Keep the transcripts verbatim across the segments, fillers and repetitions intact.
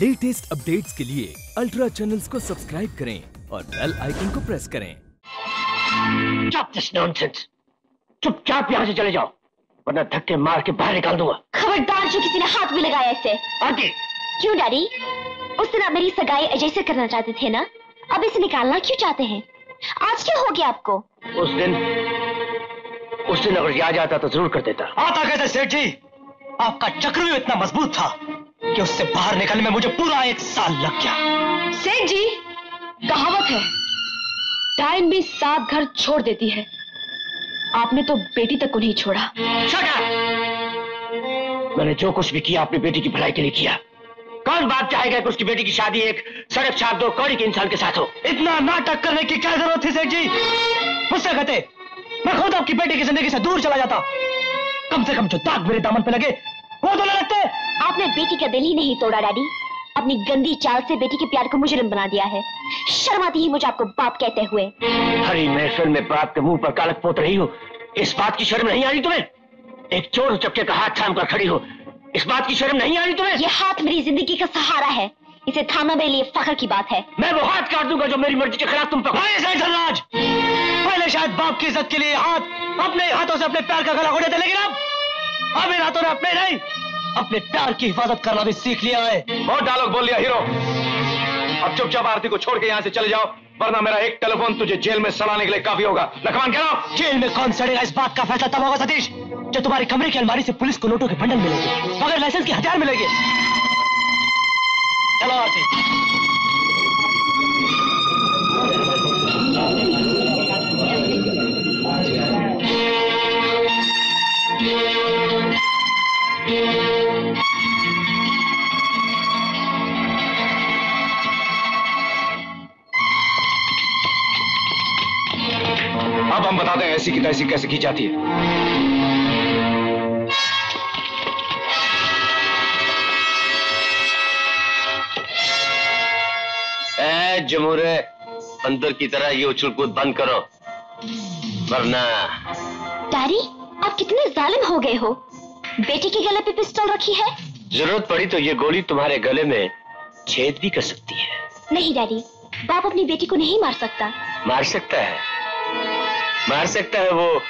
Latest updates के लिए ultra channels को सब्सक्राइब करें और बेल आइकन को प्रेस करें। Stop this nonsense! चुपचाप यहाँ से चले जाओ, वरना धक्के मार के बाहर निकाल दूंगा। खबरदार जो किसी ने हाथ भी लगाया इसे। आंटी! क्यों डैडी? उस दिन आप मेरी सगाई अजय से करना चाहते थे ना? अब इसे निकालना क्यों चाहते हैं? आज क्या हो गया आपको? उस दिन, उस दिन अगर याद आता तो जरूर कर देता। आता कहते सेठ जी, आपका चक्रव्यूह इतना मजबूत था कि उससे बाहर निकलने में मुझे पूरा एक साल लग गया। सेठ जी, कहावत है, टाइम भी सात घर छोड़ देती है, आपने तो बेटी तक को नहीं छोड़ा। मैंने जो कुछ भी किया अपनी बेटी की भलाई के लिए किया। कौन बाप चाहेगा कि उसकी बेटी की शादी एक सड़क छाप दो कौड़ी के इंसान के साथ हो। इतना नाटक करने की क्या जरूरत थी सेठ जी? मुझसे कहते, मैं खुद आपकी बेटी की जिंदगी से दूर चला जाता। कम से कम जो दाग मेरे दामन पे लगे वो तो लगते। आपने बेटी का दिल ही नहीं तोड़ा डैडी, अपनी गंदी चाल से बेटी के प्यार को मुजरिम बना दिया है। शर्माती ही मुझे आपको बाप कहते हुए। हरी महफिल में बाप के मुंह पर कालक पोत रही हो, इस बात की शर्म नहीं आ रही तुम्हें? एक चोर चपटे का हाथ थाम कर खड़ी हो, इस बात की शर्म नहीं आ रही तुम्हें? ये हाथ मेरी जिंदगी का सहारा है, इसे थामना मेरे लिए फख्र की बात है। मैं वो हाथ काट दूंगा जो मेरी मर्जी के खिलाफ तुम पकड़ाज। पहले शायद बाप की इज्जत के लिए हाथ अपने हाथों से अपने प्यार का गला घोटे थे, लेकिन अब अब इन हाथों ने अपने नहीं अपने प्यार की हिफाजत करना भी सीख लिया है। बहुत डायलॉग बोल लिया हीरो, अब चुपचाप आरती को छोड़ के यहाँ से चले जाओ, वरना मेरा एक टेलीफोन तुझे जेल में सड़ाने के लिए काफी होगा। लखमान कहना जेल में कौन सड़ेगा इस बात का फैसला तब होगा सतीश, जो तुम्हारे कमरे की अलमारी से पुलिस को नोटों के बंडल मिलेंगे मगर लाइसेंस के हथियार मिलेंगे। चलो आरती। अब हम बता दें ऐसी की तैसी कैसे की जाती है। ऐ जमूरे, बंदर की तरह ये उछल कूद बंद करो वरना। डैडी आप कितने जालिम हो गए हो, बेटी के गले पे पिस्टल रखी है। जरूरत पड़ी तो ये गोली तुम्हारे गले में छेद भी कर सकती है। नहीं डैडी, बाप अपनी बेटी को नहीं मार सकता। मार सकता है, मार सकता है वो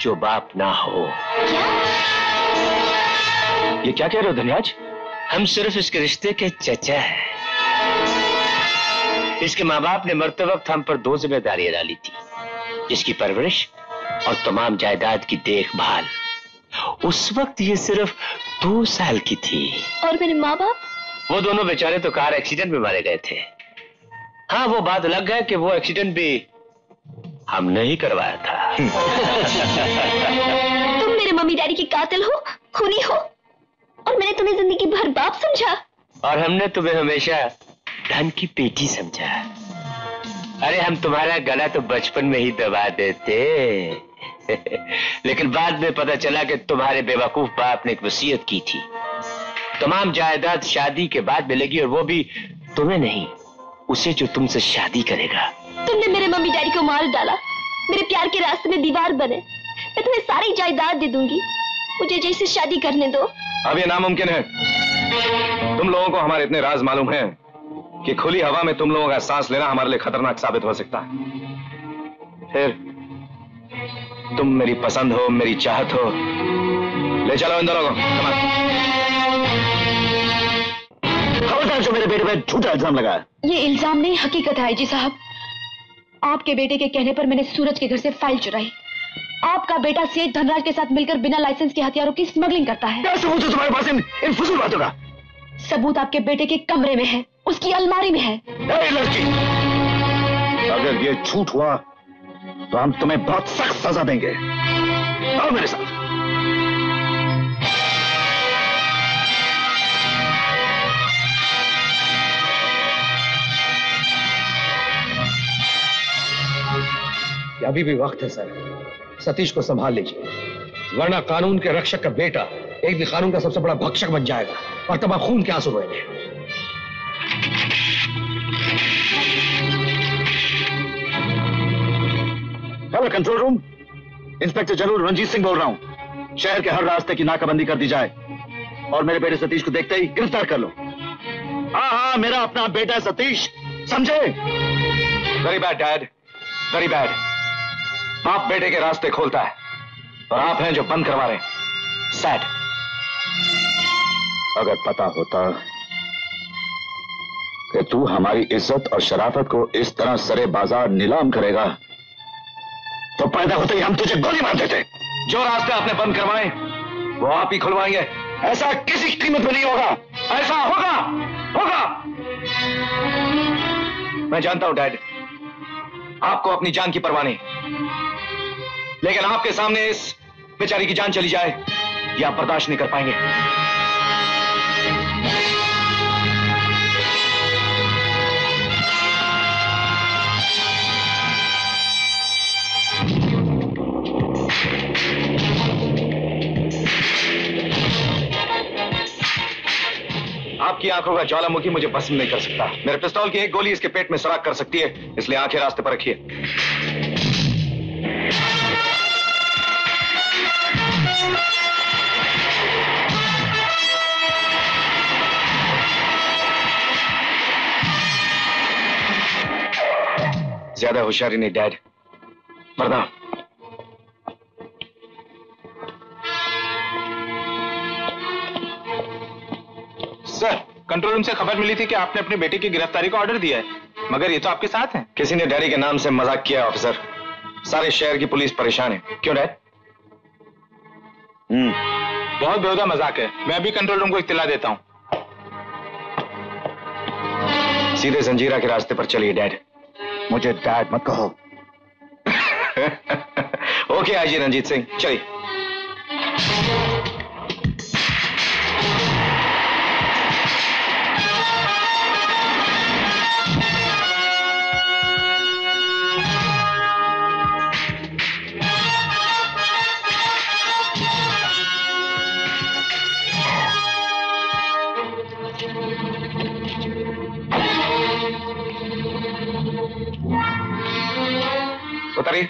जो बाप ना हो। क्या? ये क्या कह रहे हो धनराज? हम सिर्फ इसके रिश्ते के चचा हैं। इसके माँ बाप ने मरते वक्त हम पर दो जिम्मेदारियां डाली थी, इसकी परवरिश और तमाम जायदाद की देखभाल। उस वक्त ये सिर्फ दो साल की थी। और मेरे माँ बाप? वो दोनों बेचारे तो कार एक्सीडेंट में मारे गए थे। हाँ वो बात अलग है कि वो एक्सीडेंट भी हमने ही करवाया था। तुम मेरे मम्मी डैडी के कातिल हो, खूनी हो, और मैंने तुम्हें जिंदगी भर बाप समझा। और हमने तुम्हें हमेशा धन की पेटी समझा। अरे हम तुम्हारा गला तो बचपन में ही दबा देते, लेकिन बाद में पता चला कि तुम्हारे बेवकूफ बाप ने एक वसीयत की थी, तमाम जायदाद शादी के बाद मिलेगी, और वो भी तुम्हें नहीं, उसे जो तुमसे शादी करेगा। तुमने मेरे मम्मी डैडी को मार डाला, मेरे प्यार के रास्ते में दीवार बने। मैं तुम्हें सारी जायदाद दे दूंगी, मुझे जैसे शादी करने दो। अब ये नामुमकिन है। तुम लोगों को हमारे इतने राज मालूम हैं कि खुली हवा में तुम लोगों का सांस लेना हमारे लिए खतरनाक साबित हो सकता है। फिर तुम मेरी पसंद हो, मेरी चाहत हो। ले चलो इन दोनों को। खबरदार जो मेरे बेटे पर झूठा इल्जाम लगाया। ये इल्जाम नहीं हकीकत है जी साहब। आपके बेटे के कहने पर मैंने सूरज के घर से फाइल चुराई। आपका बेटा सेठ धनराज के साथ मिलकर बिना लाइसेंस के हथियारों की स्मगलिंग करता है। क्या सबूत है तुम्हारे पास इन इन फजूल बातों का? सबूत आपके बेटे के कमरे में है, उसकी अलमारी में है। अरे लड़की, अगर ये झूठ हुआ तो हम तुम्हें बहुत सख्त सजा देंगे। आओ मेरे साथ। अभी भी वक्त है सर, सतीश को संभाल लीजिए, वरना कानून के रक्षक का बेटा एक भी कानून का सबसे बड़ा भक्षक बन जाएगा और तब आप खून के आंसू रोएंगे। Hello control room, inspector general Ranjit Singh बोल रहा हूँ। शहर के हर रास्ते की नाकाबंदी कर दी जाए और मेरे बेटे सतीश को देखते ही गिरफ्तार कर लो। हाँ हाँ मेरा अपना बेटा सतीश, समझे? Very bad dad, very bad. बाप बेटे के रास्ते खोलता है और आप हैं जो बंद करवा रहे हैं। सैड। अगर पता होता कि तू हमारी इज्जत और शराफत को इस तरह सरे बाजार नीलाम करेगा तो पैदा होते ही हम तुझे गोली मार देते। जो रास्ते आपने बंद करवाए वो आप ही खुलवाएंगे, ऐसा किसी कीमत पर नहीं होगा। ऐसा होगा होगा मैं जानता हूं डैड, आपको अपनी जान की परवाह नहीं, लेकिन आपके सामने इस बेचारी की जान चली जाए ये आप बर्दाश्त नहीं कर पाएंगे। आपकी आंखों का ज्वालामुखी मुझे पसंद नहीं कर सकता। मेरे पिस्तौल की एक गोली इसके पेट में सुराख कर सकती है, इसलिए आंखें रास्ते पर रखिए। ज्यादा होशियारी नहीं डैड, वरना सर, कंट्रोल रूम से खबर मिली थी कि आपने अपने बेटे की गिरफ्तारी का ऑर्डर दिया है, मगर ये तो आपके साथ हैं। किसी ने डैडी के नाम से मजाक किया ऑफिसर, सारे शहर की पुलिस परेशान है। क्यों डैड? हम्म, बहुत बेहुदा मजाक है। मैं अभी कंट्रोल रूम को इत्तला देता हूँ। सीधे जंजीरा के रास्ते पर चलिए डैड। मुझे डैड मत कहो। ओके आइए रंजीत सिंह, चलिए। उतरिए।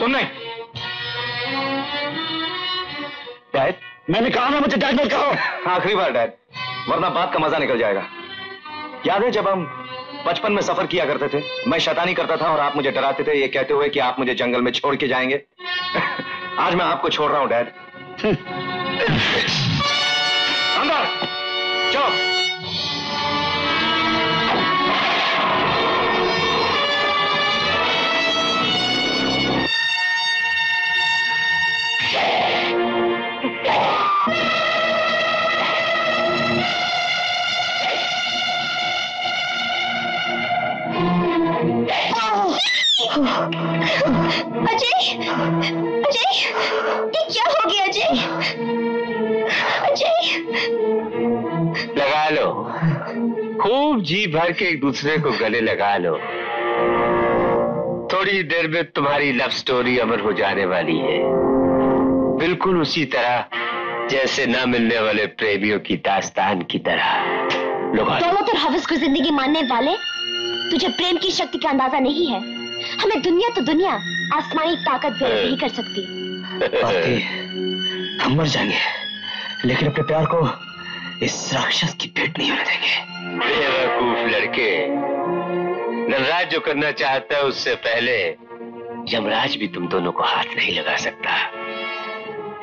तुम नहीं डैड, मैंने कहा ना मुझे डैड मत कहो। आखिरी बार डैड, वरना बात का मजा निकल जाएगा। याद है जब हम बचपन में सफर किया करते थे, मैं शैतानी करता था और आप मुझे डराते थे ये कहते हुए कि आप मुझे जंगल में छोड़ के जाएंगे। आज मैं आपको छोड़ रहा हूं डैड। अंदर चलो। अजय, अजय, ये क्या हो गया अजय? अजय, लगा लो, खूब जी भर के एक दूसरे को गले लगा लो। थोड़ी देर में तुम्हारी लव स्टोरी अमर हो जाने वाली है, बिल्कुल उसी तरह जैसे ना मिलने वाले प्रेमियों की दास्तान की तरह। दोनों तरफ हवस को जिंदगी मानने वाले, तुझे प्रेम की शक्ति का अंदाजा नहीं है। हमें दुनिया तो दुनिया, आसमानी ताकत भी नहीं कर सकती। हम मर जाएंगे, लेकिन अपने प्यार को इस राक्षस की भेंट नहीं होने देंगे। बेवकूफ लड़के, नरराज जो करना चाहता है उससे पहले यमराज भी तुम दोनों को हाथ नहीं लगा सकता।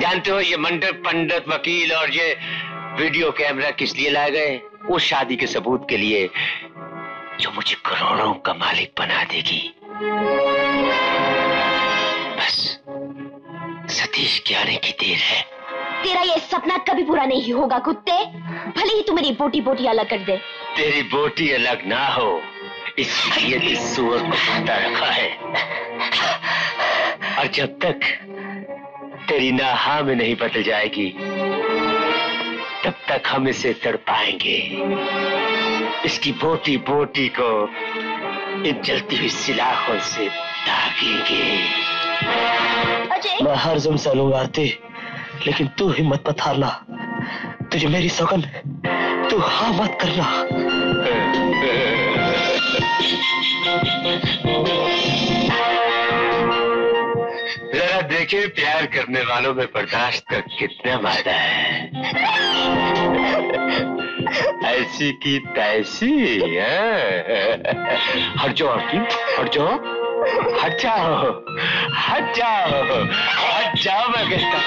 जानते हो ये मंडप, पंडित, वकील और ये वीडियो कैमरा किस लिए लाए गए? उस शादी के सबूत के लिए जो मुझे करोड़ों का मालिक बना देगी। बस सतीश के आने की देर है। तेरा ये सपना कभी पूरा नहीं होगा कुत्ते, भले ही तू मेरी बोटी बोटी अलग कर दे। तेरी बोटी अलग ना हो इसलिए इस सूअर को जिंदा रखा है, और जब तक तेरी ना हाँ में नहीं बदल जाएगी तब तक हम इसे तड़पाएंगे। इसकी बोटी बोटी को इन जलती हुई सिलाखों से दागेंगे। मैं हर जुम्म से लूंगा आरती, लेकिन तू हिम्मत मत हारना। तुझे मेरी सौगन, तू हाँ मत करना। जरा देखे प्यार करने वालों में बर्दाश्त का कितना वादा है। जैसी की तैसी है। हट जाओ आरती, हट जाओ, हट जाओ, हट जाओ, हट जाओ, मैं कहता हूँ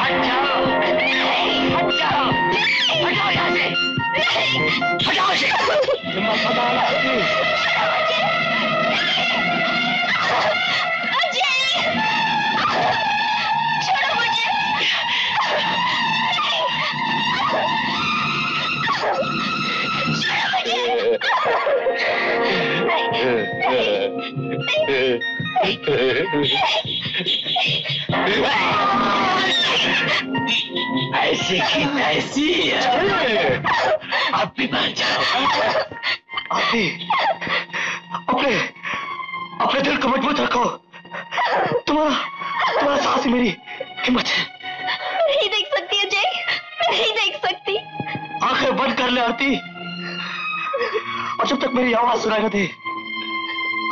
हट जाओ, हट जाओ, हट जाओ यहाँ से, हट जाओ से, मत बताना। ऐसे की तैसी है। अब भी मान जाओ, अभी अपने अपने दिल को मजबूत रखो। तुम्हारा तुम्हारा साहस मेरी हिम्मत है। मैं नहीं देख सकती अजय, मैं नहीं देख सकती। आंखें बंद कर ले आरती, और जब तक मेरी आवाज सुनाई न दे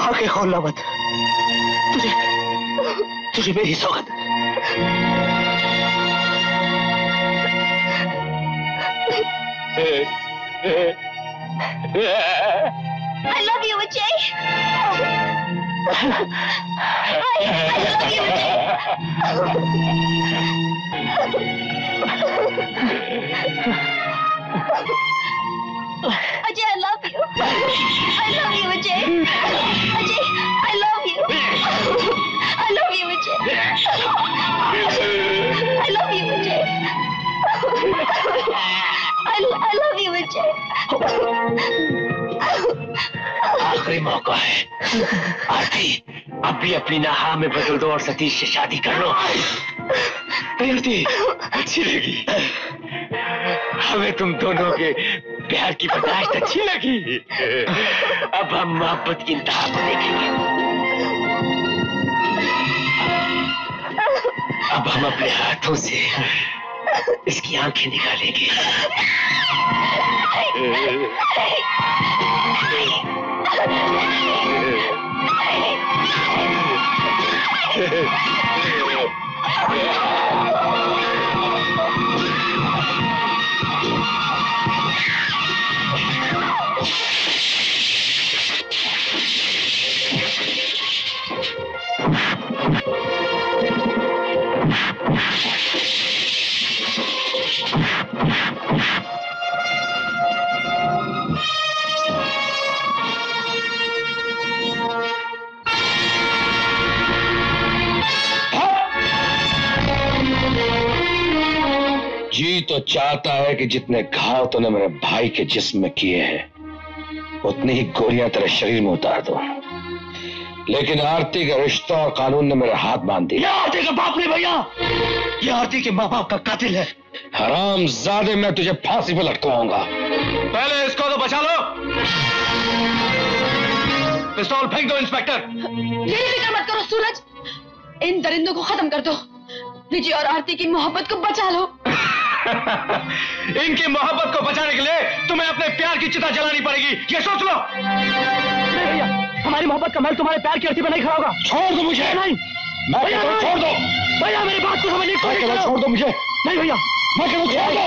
आंखें खोलना मत। तुझे तुझे मेरी सौगंध। I love you Ajay. I, I love you Ajay. Ajay, I love you. I love you, Ajay. Ajay, I love you. I love you, Ajay. I love you, Ajay. I I love you, Ajay. आखिरी मौका है, आरती। अब भी अपनी नाहा में बदल दो और सतीश से शादी कर लो। आरती, अच्छी लगी। हमें तुम दोनों के प्यार की बर्दाश्त अच्छी लगी। अब हम मोहब्बत की इंतहा को देखेंगे। अब हम अपने हाथों से इसकी आंखें निकालेंगे। जी तो चाहता है कि जितने घाव तूने मेरे भाई के जिस्म में किए हैं उतनी ही गोलियां तेरे शरीर में उतार दो, लेकिन आरती का रिश्ता और कानून ने मेरे हाथ बांध दिया। आरती का बाप नहीं भैया, ये आरती के माँ बाप का कातिल है। हरामजादे, मैं तुझे फांसी पर लटकाऊंगा। पहले इसको तो बचा लो। पिस्तौल फेंक दो इंस्पेक्टर। मेरी फिक्र मत करो सूरज, इन दरिंदों को खत्म कर दो। विजय और आरती की मोहब्बत को बचा लो। इनकी मोहब्बत को बचाने के लिए तुम्हें अपने प्यार की चिता जलानी पड़ेगी, ये सोच लो। नहीं भैया, हमारी मोहब्बत का महल तुम्हारे प्यार की अर्थी पर नहीं खड़ा होगा। छोड़ दो मुझे। नहीं मैं भैया, छोड़ दो भैया, मेरी बात को समझने की कोशिश करो। छोड़ दो मुझे। नहीं भैया मैं कह रहा हूं छोड़ दो।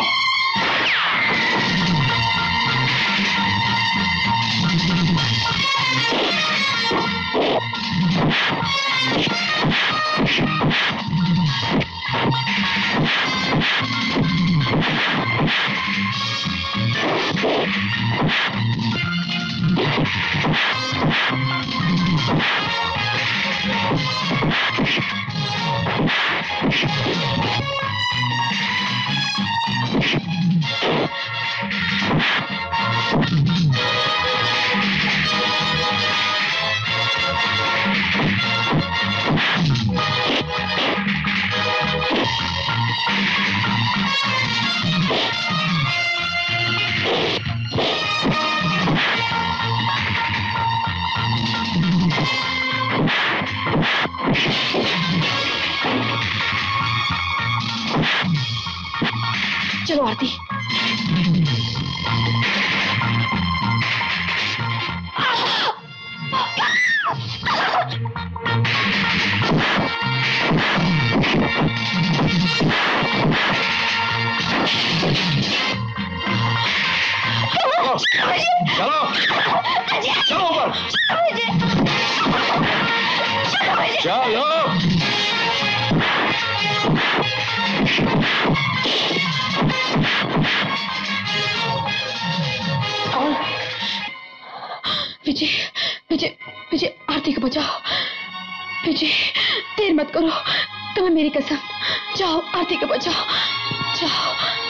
चलो आरती। चलो चलो चलो ऊपर चलो। विजय विजय विजय आरती को बचाओ। विजय देर मत करो, तुम्हें मेरी कसम, जाओ आरती को बचाओ, जाओ।